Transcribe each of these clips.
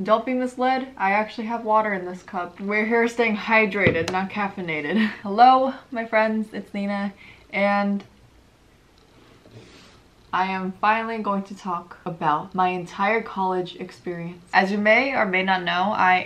Don't be misled, I actually have water in this cup. We're here staying hydrated, not caffeinated. Hello, my friends, it's Nina, and I am finally going to talk about my entire college experience. As you may or may not know, I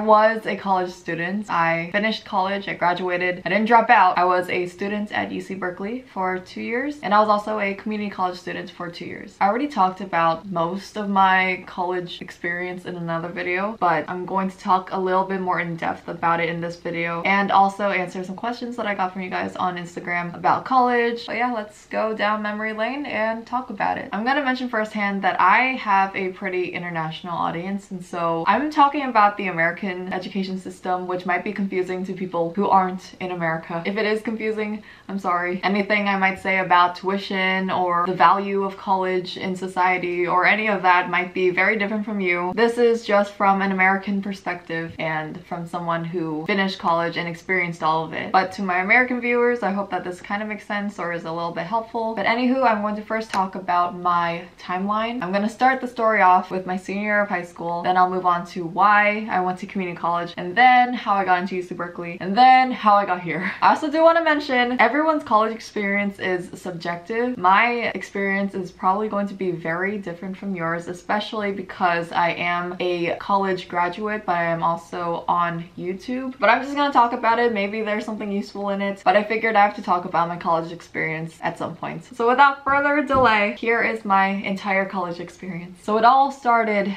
was a college student. I finished college, I graduated, I didn't drop out. I was a student at UC Berkeley for 2 years, and I was also a community college student for 2 years. I already talked about most of my college experience in another video, but I'm going to talk a little bit more in depth about it in this video and also answer some questions that I got from you guys on Instagram about college. But yeah, let's go down memory lane and talk about it. I'm gonna mention firsthand that I have a pretty international audience, and so I'm talking about the American education system, which might be confusing to people who aren't in America. If it is confusing, I'm sorry. Anything I might say about tuition or the value of college in society or any of that might be very different from you. This is just from an American perspective and from someone who finished college and experienced all of it. But to my American viewers, I hope that this kind of makes sense or is a little bit helpful. But anywho, I'm going to first talk about my timeline. I'm going to start the story off with my senior year of high school, then I'll move on to why I went to community college, and then how I got into UC Berkeley, and then how I got here. I also do want to mention everyone's college experience is subjective. My experience is probably going to be very different from yours, especially because I am a college graduate, but I am also on YouTube. But I'm just gonna talk about it. Maybe there's something useful in it, but I figured I have to talk about my college experience at some point. So without further delay, here is my entire college experience. So it all started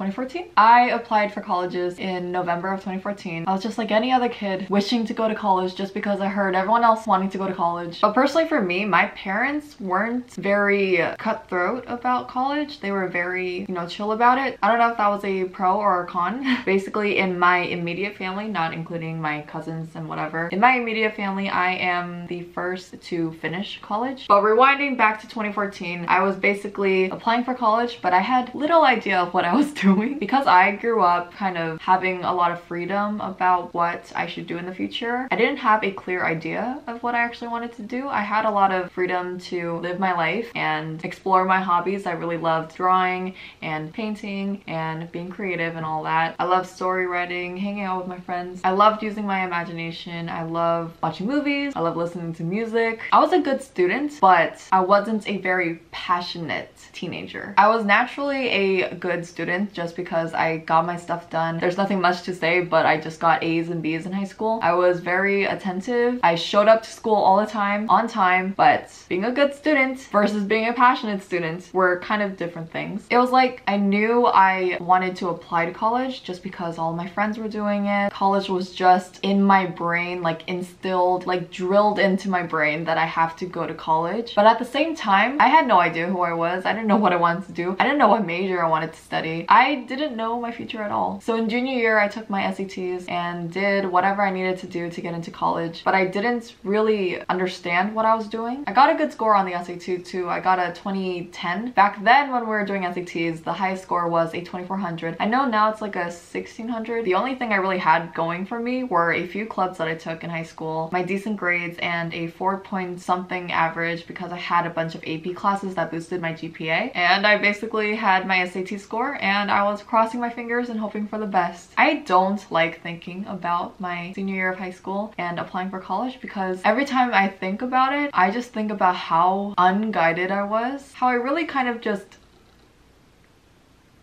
2014. I applied for colleges in November of 2014. I was just like any other kid wishing to go to college just because I heard everyone else wanting to go to college. But personally for me, my parents weren't very cutthroat about college. They were very, chill about it. I don't know if that was a pro or a con. Basically in my immediate family, not including my cousins and whatever, in my immediate family, I am the first to finish college. But rewinding back to 2014, I was basically applying for college, but I had little idea of what I was doing. Because I grew up kind of having a lot of freedom about what I should do in the future, I didn't have a clear idea of what I actually wanted to do. I had a lot of freedom to live my life and explore my hobbies. I really loved drawing and painting and being creative and all that. I loved story writing, hanging out with my friends. I loved using my imagination. I loved watching movies. I loved listening to music. I was a good student, but I wasn't a very passionate teenager. I was naturally a good student, just because I got my stuff done. There's nothing much to say, but I just got A's and B's in high school. I was very attentive. I showed up to school all the time, on time, but being a good student versus being a passionate student were kind of different things. It was like I knew I wanted to apply to college just because all my friends were doing it. College was just in my brain, like instilled, like drilled into my brain that I have to go to college. But at the same time, I had no idea who I was. I didn't know what I wanted to do. I didn't know what major I wanted to study. I didn't know my future at all. So in junior year, I took my SATs and did whatever I needed to do to get into college, but I didn't really understand what I was doing. I got a good score on the SAT too. I got a 2010. Back then when we were doing SATs, the highest score was a 2400. I know now it's like a 1600. The only thing I really had going for me were a few clubs that I took in high school, my decent grades, and a 4-point-something average because I had a bunch of AP classes that boosted my GPA. And I basically had my SAT score, and I was crossing my fingers and hoping for the best. I don't like thinking about my senior year of high school and applying for college because every time I think about it, I just think about how unguided I was, how I really kind of just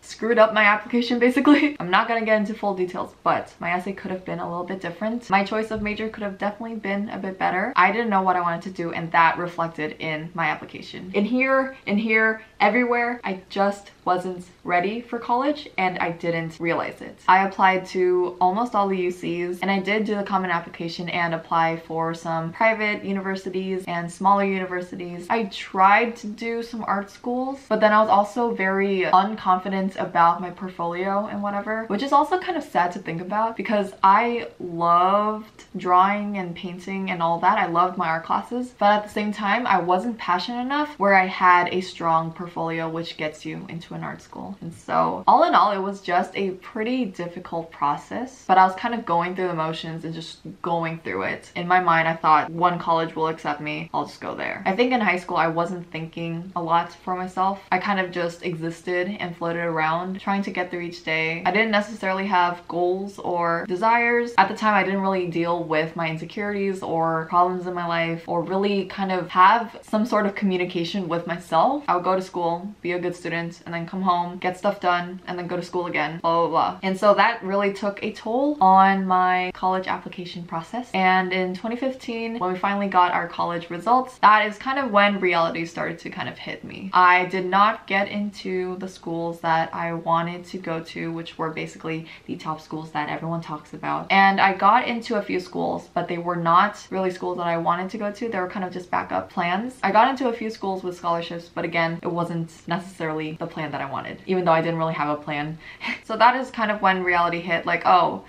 screwed up my application basically. I'm not gonna get into full details, but my essay could have been a little bit different. My choice of major could have definitely been a bit better. I didn't know what I wanted to do, and that reflected in my application. In here, everywhere, I just wasn't ready for college, and I didn't realize it. I applied to almost all the UCs, and I did do the common application and apply for some private universities and smaller universities. I tried to do some art schools, but then I was also very unconfident about my portfolio and whatever, which is also kind of sad to think about because I loved drawing and painting and all that. I loved my art classes, but at the same time, I wasn't passionate enough where I had a strong portfolio, which gets you into an art school. And so all in all, it was just a pretty difficult process, but I was kind of going through the motions and just going through it. In my mind, I thought one college will accept me, I'll just go there. I think in high school, I wasn't thinking a lot for myself. I kind of just existed and floated around trying to get through each day. I didn't necessarily have goals or desires. At the time, I didn't really deal with my insecurities or problems in my life or really kind of have some sort of communication with myself. I would go to school, be a good student, and then come home, get stuff done, and then go to school again, blah, blah, blah. And so that really took a toll on my college application process. And in 2015, when we finally got our college results, that is kind of when reality started to kind of hit me. I did not get into the schools that I wanted to go to, which were basically the top schools that everyone talks about. And I got into a few schools, but they were not really schools that I wanted to go to. They were kind of just backup plans. I got into a few schools with scholarships, but again, it wasn't necessarily the plan that I wanted, even though I didn't really have a plan. So that is kind of when reality hit, like, oh,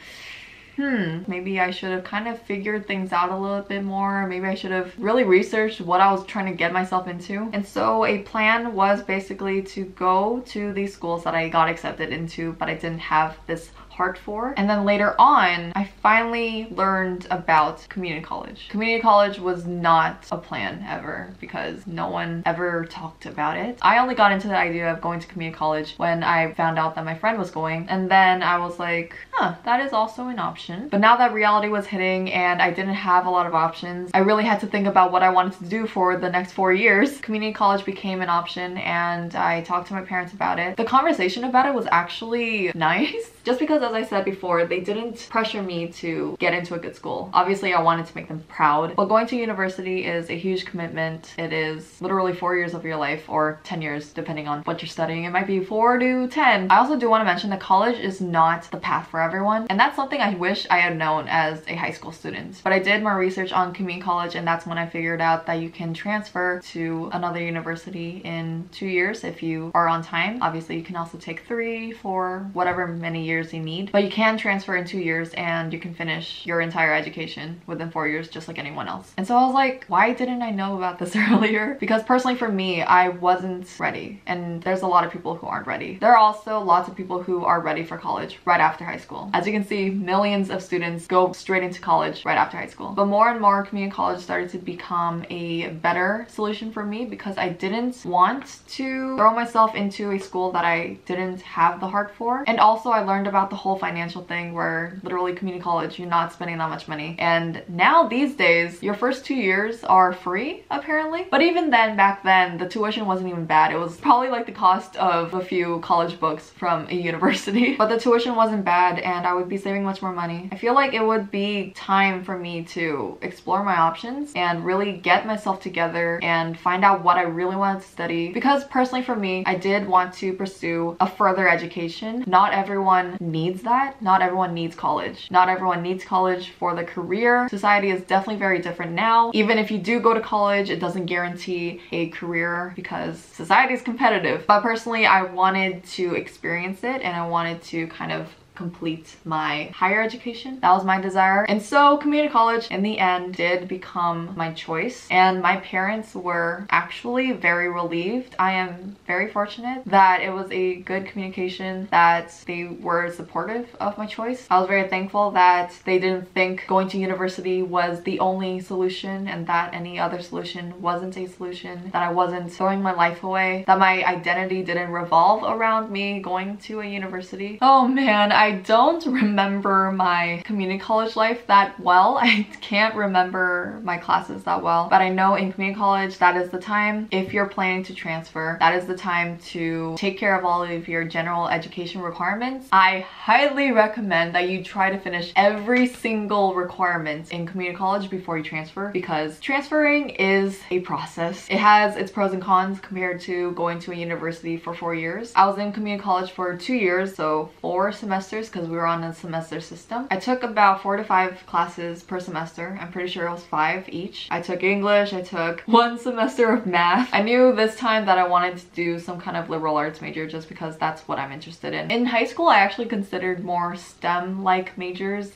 maybe I should have kind of figured things out a little bit more. Maybe I should have really researched what I was trying to get myself into. And so a plan was basically to go to these schools that I got accepted into, but I didn't have this heart for. And then later on, I finally learned about community college. Community college was not a plan ever because no one ever talked about it. I only got into the idea of going to community college when I found out that my friend was going, and then I was like, huh, that is also an option. But now that reality was hitting and I didn't have a lot of options, I really had to think about what I wanted to do for the next 4 years. Community college became an option, and I talked to my parents about it. The conversation about it was actually nice just because, as I said before, they didn't pressure me to get into a good school. Obviously, I wanted to make them proud, but going to university is a huge commitment. It is literally 4 years of your life, or 10 years, depending on what you're studying. It might be 4 to 10. I also do want to mention that college is not the path for everyone, and that's something I wish I had known as a high school student. But I did more research on community college, and that's when I figured out that you can transfer to another university in 2 years if you are on time. Obviously, you can also take 3, 4, whatever many years you need. But you can transfer in 2 years and you can finish your entire education within 4 years just like anyone else. And so I was like, why didn't I know about this earlier? Because personally for me, I wasn't ready. And there's a lot of people who aren't ready. There are also lots of people who are ready for college right after high school. As you can see, millions of students go straight into college right after high school. But more and more, community college started to become a better solution for me because I didn't want to throw myself into a school that I didn't have the heart for. And also I learned about the whole financial thing where literally community college, you're not spending that much money. And now these days, your first 2 years are free, apparently. But even then, back then, the tuition wasn't even bad. It was probably like the cost of a few college books from a university. But the tuition wasn't bad and I would be saving much more money. I feel like it would be time for me to explore my options and really get myself together and find out what I really wanted to study. Because personally for me, I did want to pursue a further education. Not everyone needs that. Not everyone needs college. Not everyone needs college for the career. Society is definitely very different now. Even if you do go to college, it doesn't guarantee a career because society is competitive. But personally, I wanted to experience it and I wanted to kind of complete my higher education. That was my desire. And so community college in the end did become my choice, and my parents were actually very relieved. I am very fortunate that it was a good communication, that they were supportive of my choice. I was very thankful that they didn't think going to university was the only solution and that any other solution wasn't a solution, that I wasn't throwing my life away, that my identity didn't revolve around me going to a university. Oh man, I don't remember my community college life that well. I can't remember my classes that well, but I know in community college, that is the time, if you're planning to transfer, that is the time to take care of all of your general education requirements. I highly recommend that you try to finish every single requirement in community college before you transfer, because transferring is a process. It has its pros and cons compared to going to a university for 4 years. I was in community college for 2 years, so 4 semesters. semesters because we were on a semester system. I took about 4 to 5 classes per semester. I'm pretty sure it was 5 each. I took English, I took 1 semester of math. I knew this time that I wanted to do some kind of liberal arts major just because that's what I'm interested in. In high school, I actually considered more STEM-like majors.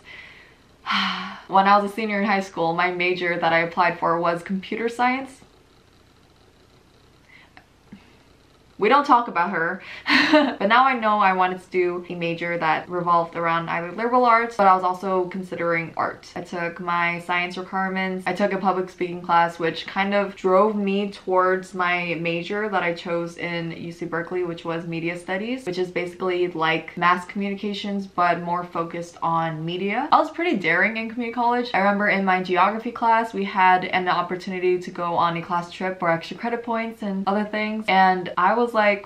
When I was a senior in high school, my major that I applied for was computer science. We don't talk about her. But now I know I wanted to do a major that revolved around either liberal arts, but I was also considering art. I took my science requirements. I took a public speaking class, which kind of drove me towards my major that I chose in UC Berkeley, which was media studies, which is basically like mass communications, but more focused on media. I was pretty daring in community college. I remember in my geography class, we had an opportunity to go on a class trip for extra credit points and other things. And I was like,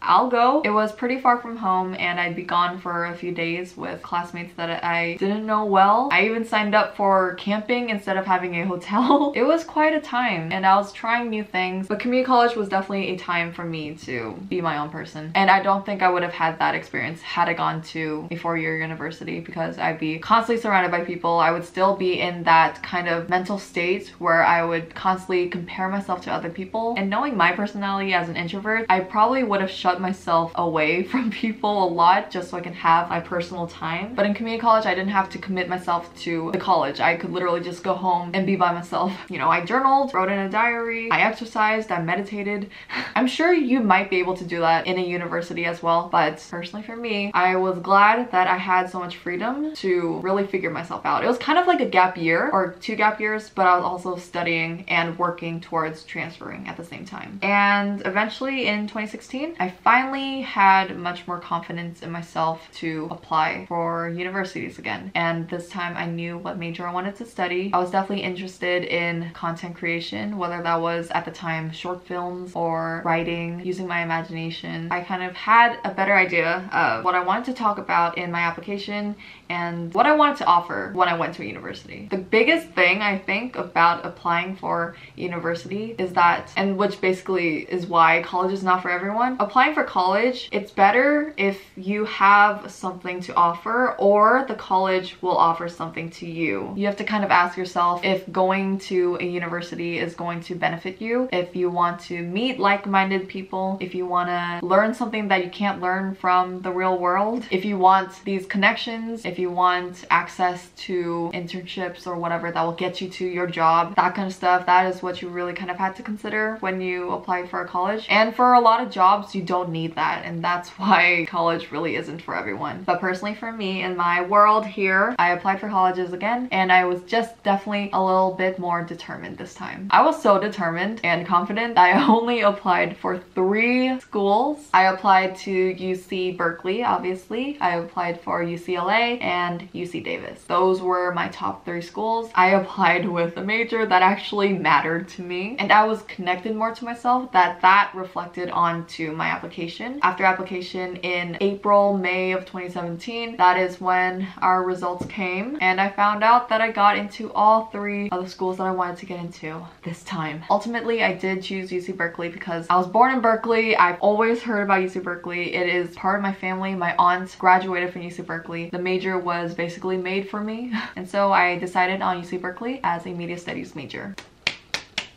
I'll go. It was pretty far from home and I'd be gone for a few days with classmates that I didn't know well. I even signed up for camping instead of having a hotel. It was quite a time and I was trying new things, but community college was definitely a time for me to be my own person. And I don't think I would have had that experience had I gone to a four-year university, because I'd be constantly surrounded by people. I would still be in that kind of mental state where I would constantly compare myself to other people. And knowing my personality as an introvert, I probably would have shut myself away from people a lot just so I can have my personal time. But in community college, I didn't have to commit myself to the college. I could literally just go home and be by myself. You know, I journaled, wrote in a diary, I exercised, I meditated. I'm sure you might be able to do that in a university as well, but personally for me, I was glad that I had so much freedom to really figure myself out. It was kind of like a gap year or 2 gap years, but I was also studying and working towards transferring at the same time. And eventually in 2016, I finally had much more confidence in myself to apply for universities again. And this time I knew what major I wanted to study. I was definitely interested in content creation, whether that was at the time short films or writing, using my imagination. I kind of had a better idea of what I wanted to talk about in my application and what I wanted to offer when I went to a university. The biggest thing I think about applying for university is that, and which basically is why college is not for everyone, applying for college, it's better if you have something to offer or the college will offer something to you. You have to kind of ask yourself if going to a university is going to benefit you, if you want to meet like-minded people, if you want to learn something that you can't learn from the real world, if you want these connections, if you want access to internships or whatever that will get you to your job, that kind of stuff. That is what you really kind of had to consider when you apply for a college. And for a lot of jobs, you don't need that, and that's why college really isn't for everyone. But personally for me, in my world here, I applied for colleges again and I was just definitely a little bit more determined this time. I was so determined and confident that I only applied for 3 schools. I applied to UC Berkeley, obviously. I applied for UCLA and UC Davis. Those were my top 3 schools. I applied with a major that actually mattered to me and I was connected more to myself, that reflected on to my application. After application in April, May of 2017, that is when our results came and I found out that I got into all 3 of the schools that I wanted to get into this time. Ultimately, I did choose UC Berkeley because I was born in Berkeley. I've always heard about UC Berkeley. It is part of my family. My aunt graduated from UC Berkeley. The major was basically made for me. And so I decided on UC Berkeley as a media studies major.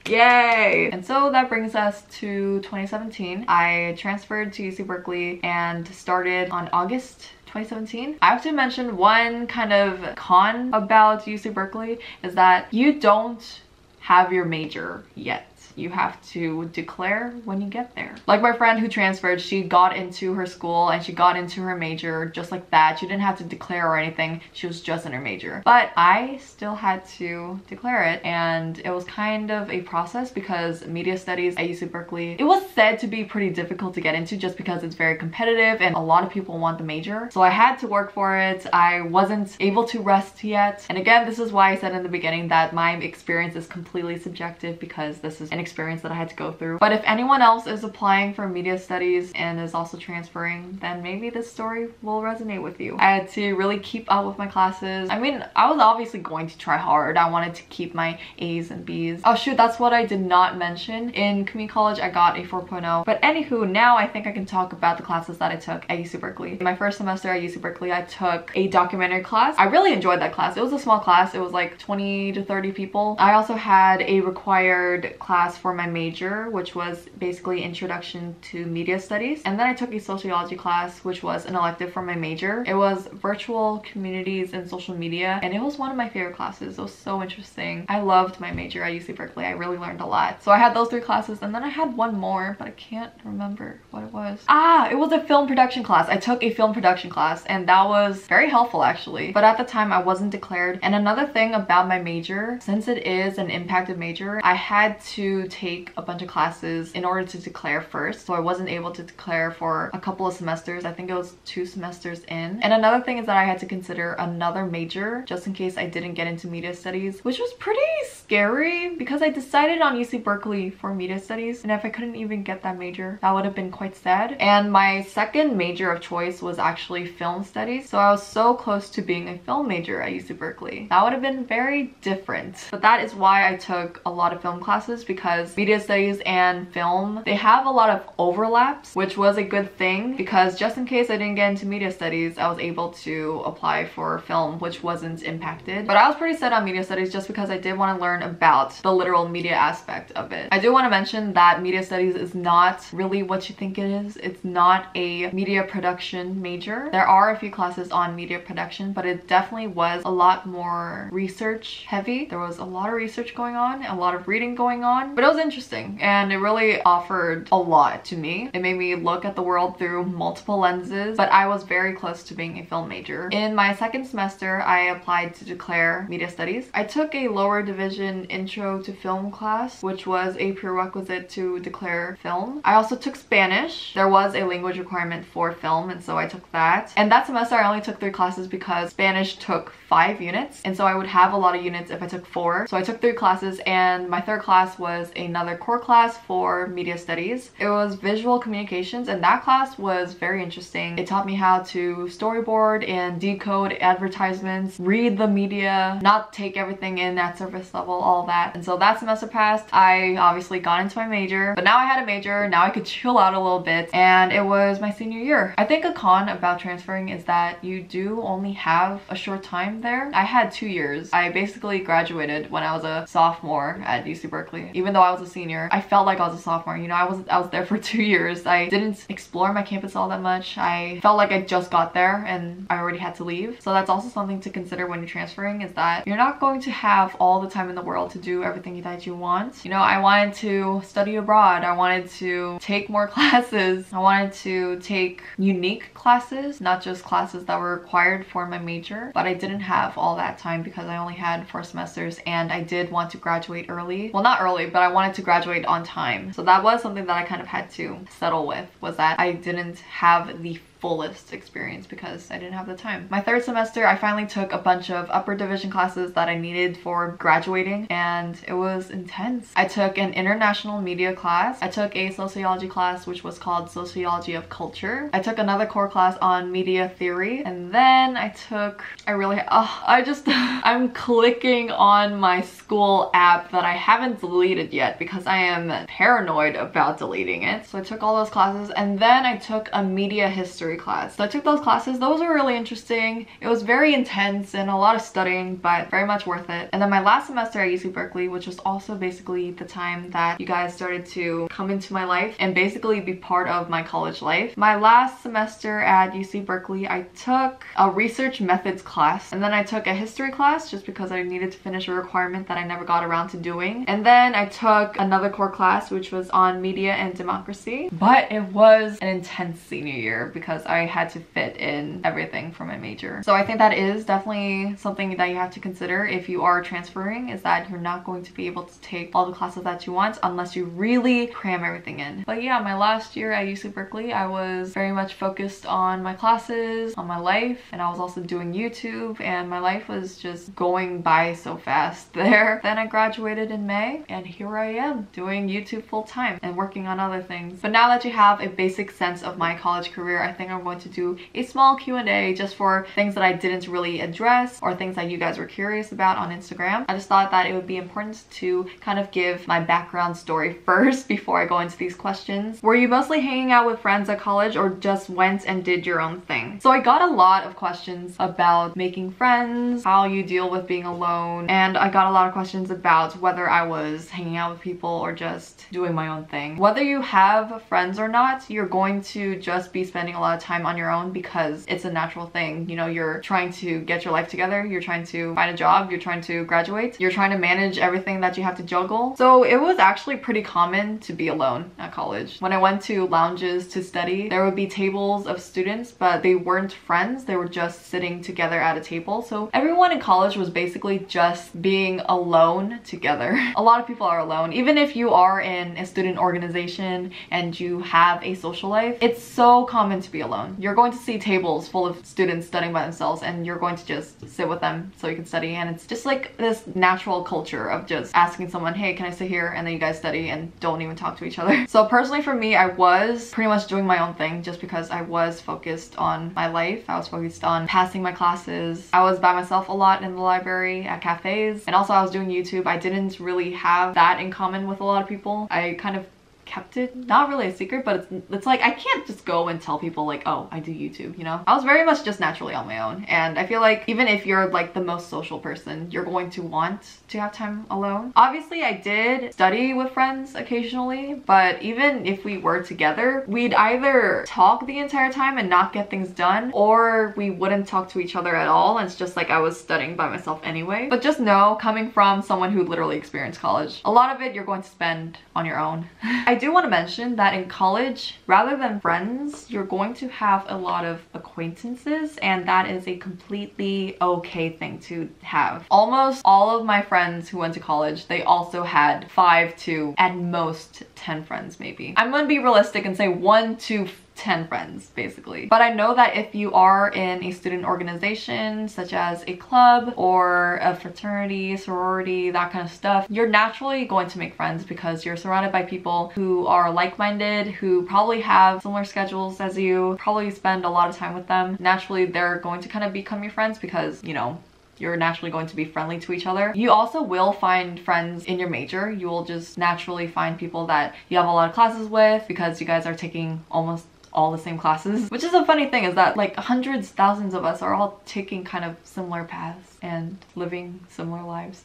Yay! And so that brings us to 2017. I transferred to UC Berkeley and started on August 2017. I have to mention one kind of con about UC Berkeley is that you don't have your major yet. You have to declare when you get there. Like my friend who transferred, she got into her school and she got into her major just like that. She didn't have to declare or anything. She was just in her major. But I still had to declare it, and it was kind of a process because media studies at UC Berkeley, it was said to be pretty difficult to get into just because it's very competitive and a lot of people want the major. So I had to work for it. I wasn't able to rest yet. And again, this is why I said in the beginning that my experience is completely subjective because this is an experience that I had to go through. But if anyone else is applying for media studies and is also transferring, then maybe this story will resonate with you. I had to really keep up with my classes. I mean, I was obviously going to try hard. I wanted to keep my A's and B's. Oh shoot, that's what I did not mention. In community college, I got a 4.0. But anywho, now I think I can talk about the classes that I took at UC Berkeley. My first semester at UC Berkeley, I took a documentary class. I really enjoyed that class. It was a small class. It was like 20 to 30 people. I also had a required class for my major, which was basically Introduction to Media Studies. And then I took a sociology class, which was an elective for my major. It was Virtual Communities and Social Media, and it was one of my favorite classes. It was so interesting. I loved my major at UC Berkeley. I really learned a lot. So I had those three classes, and then I had one more, but I can't remember what it was. Ah, it was a film production class. I took a film production class, and that was very helpful actually. But at the time, I wasn't declared. And another thing about my major, since it is an impacted major, I had to take a bunch of classes in order to declare first. So I wasn't able to declare for a couple of semesters. I think it was 2 semesters in. And another thing is that I had to consider another major just in case I didn't get into media studies, which was pretty scary because I decided on UC Berkeley for media studies. And if I couldn't even get that major, that would have been quite sad. And my second major of choice was actually film studies. So I was so close to being a film major at UC Berkeley. That would have been very different. But that is why I took a lot of film classes, because media studies and film, they have a lot of overlaps, which was a good thing because just in case I didn't get into media studies, I was able to apply for film, which wasn't impacted. But I was pretty set on media studies just because I did want to learn about the literal media aspect of it. I do want to mention that media studies is not really what you think it is. It's not a media production major. There are a few classes on media production, but it definitely was a lot more research heavy. There was a lot of research going on, a lot of reading going on, but it was interesting and it really offered a lot to me. It made me look at the world through multiple lenses, but I was very close to being a film major. In my second semester, I applied to declare media studies. I took a lower division intro to film class, which was a prerequisite to declare film. I also took Spanish. There was a language requirement for film, and so I took that. And that semester, I only took 3 classes because Spanish took 5 units, and so I would have a lot of units if I took 4. So I took 3 classes, and my third class was another core class for media studies. It was visual communications, and that class was very interesting. It taught me how to storyboard and decode advertisements, read the media, not take everything in at surface level, all that. And so that semester passed. I obviously got into my major, but now I had a major, now I could chill out a little bit, and it was my senior year. I think a con about transferring is that you do only have a short time there. I had 2 years. I basically graduated when I was a sophomore at UC Berkeley. Even though I was a senior, I felt like I was a sophomore. You know, I was there for 2 years. I didn't explore my campus all that much. I felt like I just got there and I already had to leave. So that's also something to consider when you're transferring, is that you're not going to have all the time in the world to do everything that you want. You know, I wanted to study abroad. I wanted to take more classes. I wanted to take unique classes, not just classes that were required for my major. But I didn't have all that time because I only had 4 semesters, and I did want to graduate early. Well, not early, but I wanted to graduate on time. So that was something that I kind of had to settle with, was that I didn't have the fullest experience because I didn't have the time. My third semester, I finally took a bunch of upper division classes that I needed for graduating, and it was intense. I took an international media class. I took a sociology class, which was called Sociology of Culture. I took another core class on media theory, and then I took, I'm clicking on my school app that I haven't deleted yet because I am paranoid about deleting it. So I took all those classes, and then I took a media history class. So I took those classes. Those were really interesting. It was very intense and a lot of studying, but very much worth it. And then my last semester at UC Berkeley, which was also basically the time that you guys started to come into my life and basically be part of my college life. My last semester at UC Berkeley, I took a research methods class, and then I took a history class just because I needed to finish a requirement that I never got around to doing. And then I took another core class, which was on media and democracy. But it was an intense senior year because because I had to fit in everything for my major. So I think that is definitely something that you have to consider if you are transferring, is that you're not going to be able to take all the classes that you want unless you really cram everything in. But yeah, my last year at UC Berkeley, I was very much focused on my classes, on my life, and I was also doing YouTube, and my life was just going by so fast there. Then I graduated in May, and here I am doing YouTube full time and working on other things. But now that you have a basic sense of my college career, I think I'm going to do a small Q&A just for things that I didn't really address or things that you guys were curious about on Instagram. I just thought that it would be important to kind of give my background story first before I go into these questions. Were you mostly hanging out with friends at college or just went and did your own thing? So I got a lot of questions about making friends, how you deal with being alone, and I got a lot of questions about whether I was hanging out with people or just doing my own thing. Whether you have friends or not, you're going to just be spending a lot of time on your own because it's a natural thing. You know, you're trying to get your life together, you're trying to find a job, you're trying to graduate, you're trying to manage everything that you have to juggle. So it was actually pretty common to be alone at college. When I went to lounges to study, there would be tables of students, but they weren't friends, they were just sitting together at a table. So everyone in college was basically just being alone together. A lot of people are alone. Even if you are in a student organization and you have a social life, it's so common to be alone. You're going to see tables full of students studying by themselves, and you're going to just sit with them so you can study, and it's just like this natural culture of just asking someone, hey, can I sit here? And then you guys study and don't even talk to each other. So personally for me, I was pretty much doing my own thing just because I was focused on my life. I was focused on passing my classes. I was by myself a lot in the library, at cafes, and also I was doing YouTube. I didn't really have that in common with a lot of people. I kind of kept it not really a secret, but it's like I can't just go and tell people like, oh, I do YouTube, you know? I was very much just naturally on my own, and I feel like even if you're like the most social person, you're going to want to have time alone. Obviously I did study with friends occasionally, but even if we were together, we'd either talk the entire time and not get things done, or we wouldn't talk to each other at all, and it's just like I was studying by myself anyway. But just know, coming from someone who literally experienced college, a lot of it you're going to spend on your own. I do want to mention that in college, rather than friends, you're going to have a lot of acquaintances, and that is a completely okay thing to have. Almost all of my friends who went to college, they also had 5 to at most 10 friends maybe. I'm gonna be realistic and say 1 to 10 friends basically. But I know that if you are in a student organization such as a club or a fraternity, sorority, that kind of stuff, you're naturally going to make friends because you're surrounded by people who are like-minded, who probably have similar schedules as you, probably spend a lot of time with them. Naturally, they're going to kind of become your friends because, you know, you're naturally going to be friendly to each other. You also will find friends in your major. You will just naturally find people that you have a lot of classes with because you guys are taking almost all the same classes, which is a funny thing, is that like hundreds, thousands of us are all taking kind of similar paths and living similar lives.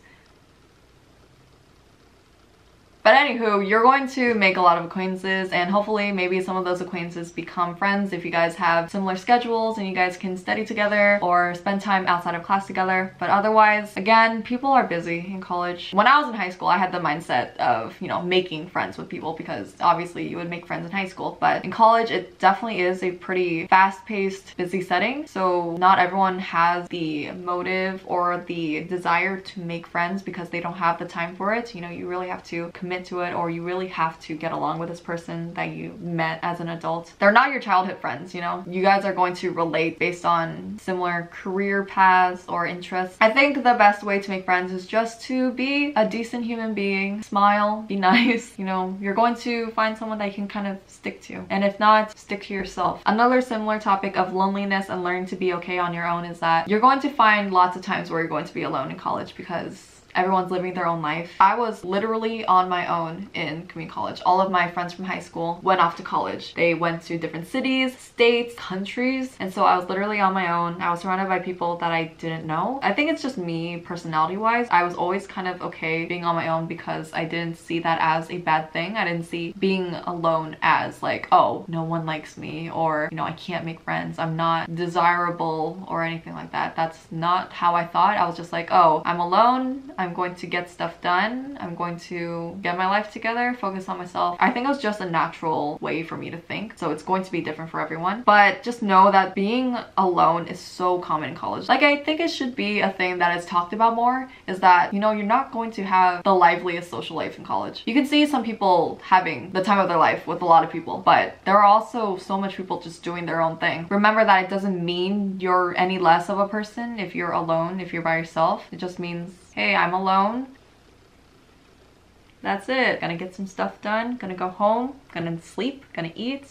But anywho, you're going to make a lot of acquaintances, and hopefully maybe some of those acquaintances become friends if you guys have similar schedules and you guys can study together or spend time outside of class together. But otherwise, again, people are busy in college. When I was in high school, I had the mindset of, you know, making friends with people because obviously you would make friends in high school. But in college, it definitely is a pretty fast-paced, busy setting. So not everyone has the motive or the desire to make friends because they don't have the time for it. You know, you really have to commit to it, or you really have to get along with this person that you met as an adult. They're not your childhood friends, you know? You guys are going to relate based on similar career paths or interests. I think the best way to make friends is just to be a decent human being, smile, be nice, you know? You're going to find someone that you can kind of stick to, and if not, stick to yourself. Another similar topic of loneliness and learning to be okay on your own is that you're going to find lots of times where you're going to be alone in college because everyone's living their own life. I was literally on my own in community college. All of my friends from high school went off to college. They went to different cities, states, countries, and so I was literally on my own. I was surrounded by people that I didn't know. I think it's just me personality-wise. I was always kind of okay being on my own because I didn't see that as a bad thing. I didn't see being alone as like, oh, no one likes me, or, you know, I can't make friends, I'm not desirable or anything like that. That's not how I thought. I was just like, oh, I'm alone, I'm I'm going to get stuff done, I'm going to get my life together, focus on myself. I think it was just a natural way for me to think, so it's going to be different for everyone. But just know that being alone is so common in college. Like, I think it should be a thing that is talked about more, is that, you know, you're not going to have the liveliest social life in college. You can see some people having the time of their life with a lot of people, but there are also so much people just doing their own thing. Remember that it doesn't mean you're any less of a person if you're alone, if you're by yourself. It just means, hey, I'm alone. That's it. Gonna get some stuff done, gonna go home, gonna sleep, gonna eat.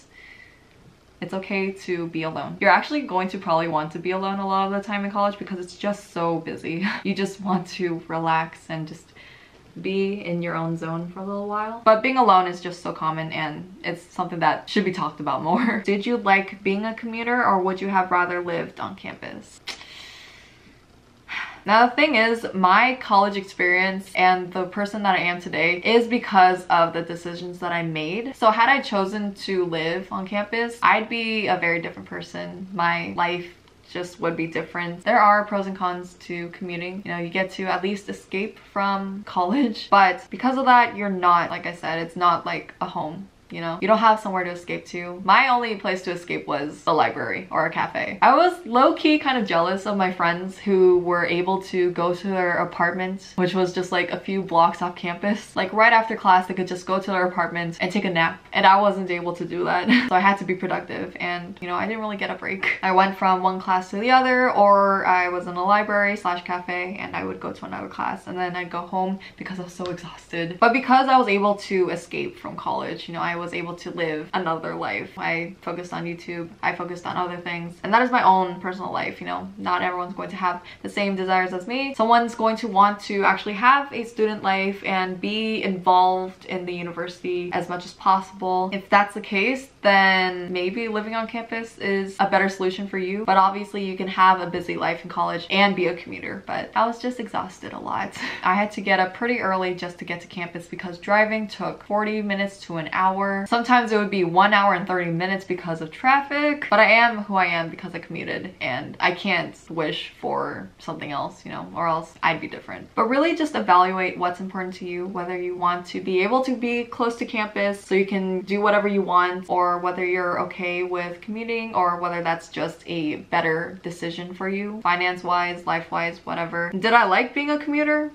It's okay to be alone. You're actually going to probably want to be alone a lot of the time in college because it's just so busy. You just want to relax and just be in your own zone for a little while. But being alone is just so common, and it's something that should be talked about more. Did you like being a commuter, or would you have rather lived on campus? Now the thing is, my college experience and the person that I am today is because of the decisions that I made. So had I chosen to live on campus, I'd be a very different person. My life just would be different. There are pros and cons to commuting. You know, you get to at least escape from college, but because of that, you're not, like I said, it's not like a home. You know, you don't have somewhere to escape to. My only place to escape was the library or a cafe. I was low-key kind of jealous of my friends who were able to go to their apartment, which was just like a few blocks off campus. Like right after class, they could just go to their apartment and take a nap, and I wasn't able to do that. So I had to be productive, and you know, I didn't really get a break. I went from one class to the other, or I was in a library slash cafe and I would go to another class, and then I'd go home because I was so exhausted. But because I was able to escape from college, you know, I was able to live another life. I focused on YouTube, I focused on other things, and that is my own personal life. You know, not everyone's going to have the same desires as me. Someone's going to want to actually have a student life and be involved in the university as much as possible. If that's the case, then maybe living on campus is a better solution for you, but obviously you can have a busy life in college and be a commuter. But I was just exhausted a lot. I had to get up pretty early just to get to campus because driving took 40 minutes to an hour. Sometimes it would be 1 hour and 30 minutes because of traffic, but I am who I am because I commuted, and I can't wish for something else, you know, or else I'd be different. But really just evaluate what's important to you, whether you want to be able to be close to campus so you can do whatever you want, or whether you're okay with commuting, or whether that's just a better decision for you, finance-wise, life-wise, whatever. Did I like being a commuter?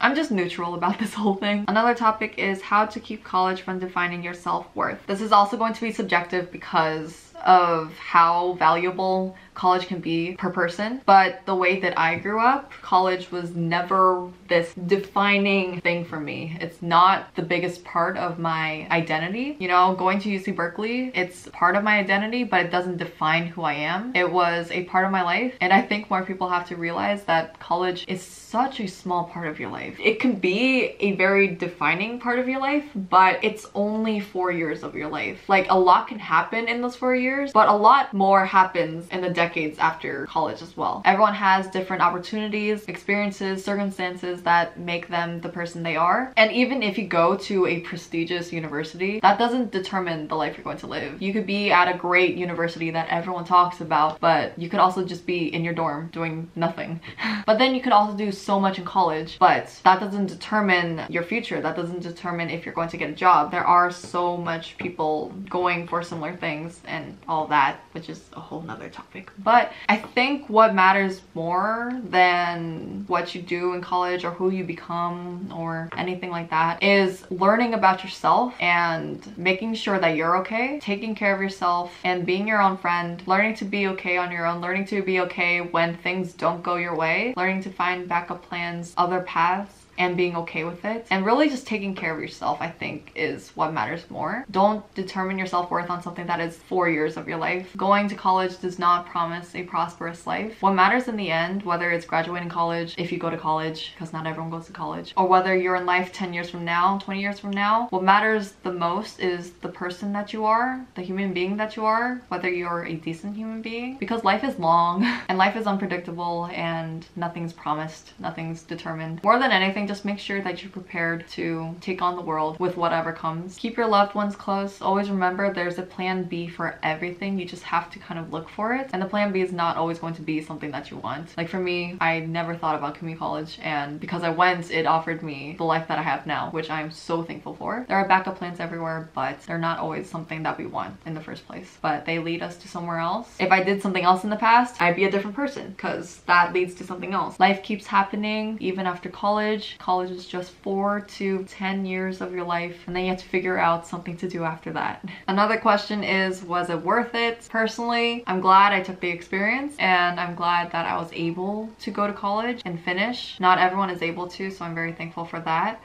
I'm just neutral about this whole thing. Another topic is how to keep college from defining your self-worth. This is also going to be subjective because of how valuable college can be per person, but the way that I grew up, college was never this defining thing for me. It's not the biggest part of my identity. You know, going to UC Berkeley, it's part of my identity, but it doesn't define who I am. It was a part of my life, and I think more people have to realize that college is such a small part of your life. It can be a very defining part of your life, but it's only 4 years of your life. Like, a lot can happen in those 4 years, but a lot more happens in the decades after college as well. Everyone has different opportunities, experiences, circumstances that make them the person they are. And even if you go to a prestigious university, that doesn't determine the life you're going to live. You could be at a great university that everyone talks about, but you could also just be in your dorm doing nothing. But then you could also do so much in college, but that doesn't determine your future. That doesn't determine if you're going to get a job. There are so much people going for similar things and all that, which is a whole nother topic. But I think what matters more than what you do in college or who you become or anything like that is learning about yourself and making sure that you're okay, taking care of yourself and being your own friend, learning to be okay on your own, learning to be okay when things don't go your way, learning to find backup plans, other paths, and being okay with it, and really just taking care of yourself, I think, is what matters more. Don't determine your self-worth on something that is 4 years of your life. Going to college does not promise a prosperous life. What matters in the end, whether it's graduating college, if you go to college, because not everyone goes to college, or whether you're in life 10 years from now, 20 years from now, what matters the most is the person that you are, the human being that you are, whether you're a decent human being, because life is long and life is unpredictable and nothing's promised, nothing's determined. More than anything, just make sure that you're prepared to take on the world with whatever comes. Keep your loved ones close. Always remember there's a plan B for everything. You just have to kind of look for it. And the plan B is not always going to be something that you want. Like for me, I never thought about community college, and because I went, it offered me the life that I have now, which I'm so thankful for. There are backup plans everywhere, but they're not always something that we want in the first place, but they lead us to somewhere else. If I did something else in the past, I'd be a different person because that leads to something else. Life keeps happening even after college. College is just 4 to 10 years of your life, and then you have to figure out something to do after that. Another question is, was it worth it? Personally, I'm glad I took the experience, and I'm glad that I was able to go to college and finish. Not everyone is able to, so I'm very thankful for that.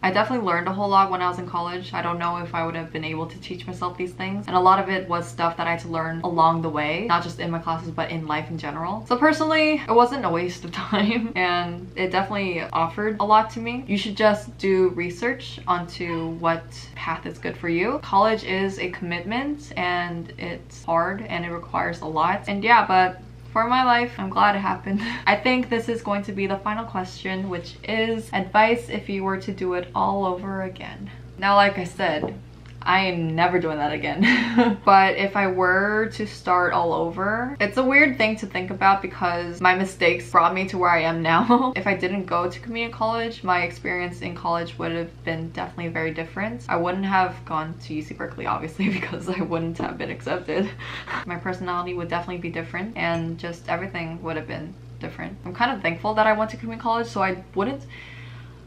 I definitely learned a whole lot when I was in college. I don't know if I would have been able to teach myself these things, and a lot of it was stuff that I had to learn along the way, not just in my classes but in life in general. So personally, it wasn't a waste of time, and it definitely offered a lot to me. You should just do research onto what path is good for you. College is a commitment, and it's hard, and it requires a lot, and yeah, but for my life, I'm glad it happened. I think this is going to be the final question, which is advice if you were to do it all over again. Now, like I said, I am never doing that again. But if I were to start all over, it's a weird thing to think about because my mistakes brought me to where I am now. If I didn't go to community college, my experience in college would have been definitely very different. I wouldn't have gone to UC Berkeley, obviously, because I wouldn't have been accepted. My personality would definitely be different, and just everything would have been different. I'm kind of thankful that I went to community college, so I wouldn't...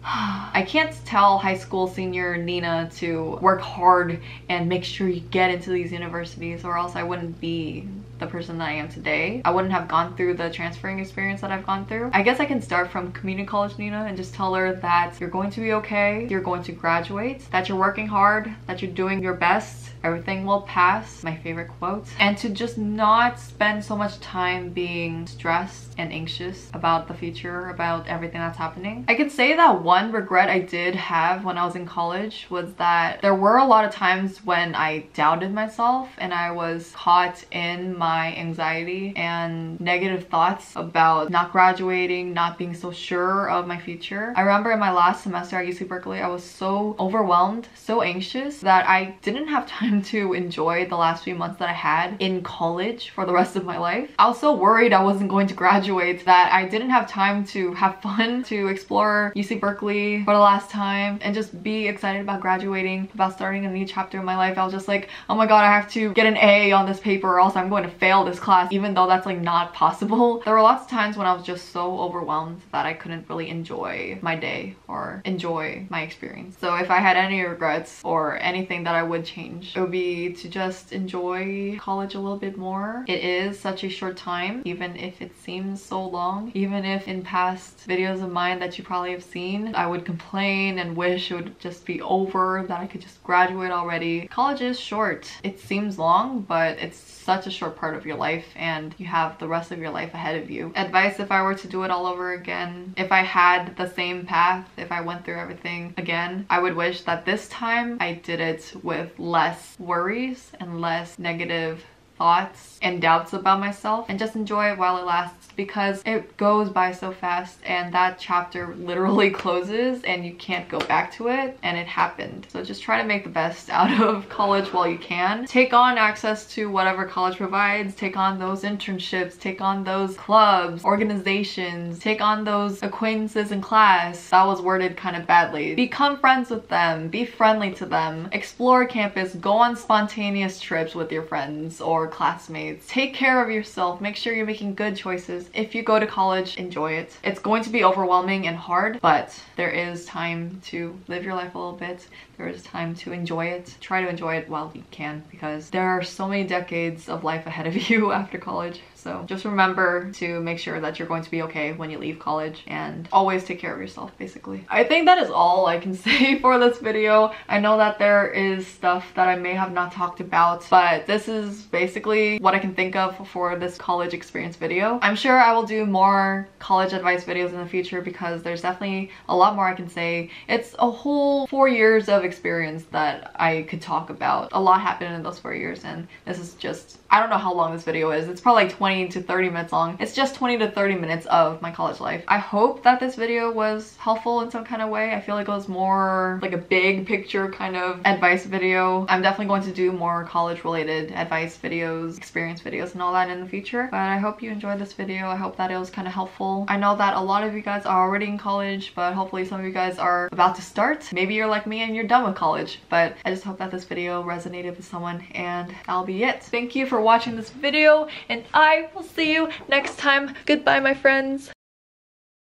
I can't tell high school senior Nina to work hard and make sure you get into these universities, or else I wouldn't be the person that I am today. I wouldn't have gone through the transferring experience that I've gone through. I guess I can start from community college Nina and just tell her that you're going to be okay, you're going to graduate, that you're working hard, that you're doing your best. Everything will pass, my favorite quote. And to just not spend so much time being stressed and anxious about the future, about everything that's happening. I can say that one regret I did have when I was in college was that there were a lot of times when I doubted myself, and I was caught in my anxiety and negative thoughts about not graduating, not being so sure of my future. I remember in my last semester at UC Berkeley, I was so overwhelmed, so anxious, that I didn't have time to enjoy the last few months that I had in college for the rest of my life. I was so worried I wasn't going to graduate that I didn't have time to have fun, to explore UC Berkeley for the last time, and just be excited about graduating, about starting a new chapter in my life. I was just like, oh my god, I have to get an A on this paper or else I'm going to fail this class, even though that's like not possible. There were lots of times when I was just so overwhelmed that I couldn't really enjoy my day or enjoy my experience. So if I had any regrets or anything that I would change, it would be to just enjoy college a little bit more. It is such a short time, even if it seems so long. Even if in past videos of mine that you probably have seen, I would complain and wish it would just be over, that I could just graduate already. College is short. It seems long, but it's such a short part of your life, and you have the rest of your life ahead of you. Advice if I were to do it all over again, if I had the same path, if I went through everything again, I would wish that this time I did it with less worries and less negative thoughts and doubts about myself, and just enjoy it while it lasts, because it goes by so fast, and that chapter literally closes and you can't go back to it, and it happened. So just try to make the best out of college while you can. Take on access to whatever college provides. Take on those internships, take on those clubs, organizations, take on those acquaintances in class. That was worded kind of badly. Become friends with them, be friendly to them, explore campus, go on spontaneous trips with your friends or classmates. Take care of yourself. Make sure you're making good choices. If you go to college, enjoy it. It's going to be overwhelming and hard, but there is time to live your life a little bit. There is time to enjoy it. Try to enjoy it while you can, because there are so many decades of life ahead of you after college. So just remember to make sure that you're going to be okay when you leave college, and always take care of yourself, basically. I think that is all I can say for this video. I know that there is stuff that I may have not talked about, but this is basically what I can think of for this college experience video. I'm sure I will do more college advice videos in the future, because there's definitely a lot more I can say. It's a whole 4 years of experience that I could talk about. A lot happened in those 4 years, and this is just, I don't know how long this video is. It's probably like 20 20 to 30 minutes long. It's just 20 to 30 minutes of my college life. I hope that this video was helpful in some kind of way. I feel like it was more like a big picture kind of advice video. I'm definitely going to do more college related advice videos, experience videos and all that in the future. But I hope you enjoyed this video. I hope that it was kind of helpful. I know that a lot of you guys are already in college, but hopefully some of you guys are about to start. Maybe you're like me and you're done with college, but I just hope that this video resonated with someone, and that'll be it. Thank you for watching this video, and I will see you next time. Goodbye, my friends.